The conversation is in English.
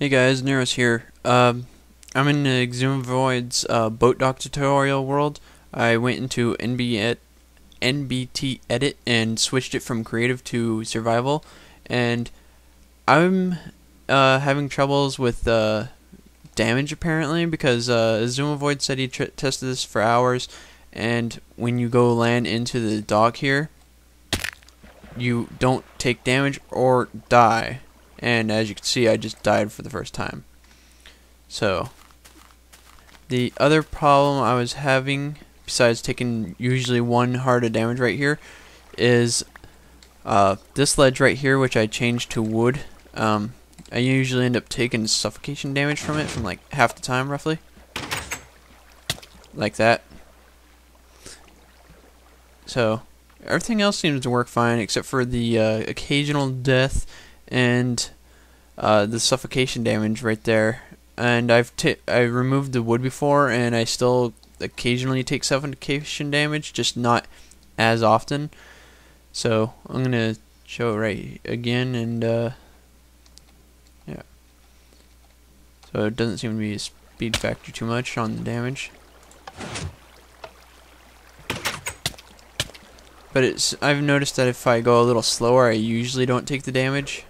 Hey guys, Nero's here. I'm in Xisumavoid's boat dock tutorial world. I went into NBT edit and switched it from creative to survival, and I'm having troubles with damage apparently because Xisumavoid said he tested this for hours, and when you go land into the dock here, you don't take damage or die. And as you can see, I just died for the first time. So the other problem I was having, besides taking usually one heart of damage right here, is this ledge right here, which I changed to wood. I usually end up taking suffocation damage from it, from like half the time roughly, like that. So everything else seems to work fine except for the occasional death and the suffocation damage right there. And I removed the wood before, and I still occasionally take suffocation damage, just not as often. So I'm gonna show it right again, and yeah. So it doesn't seem to be a speed factor too much on the damage, but I've noticed that if I go a little slower, I usually don't take the damage.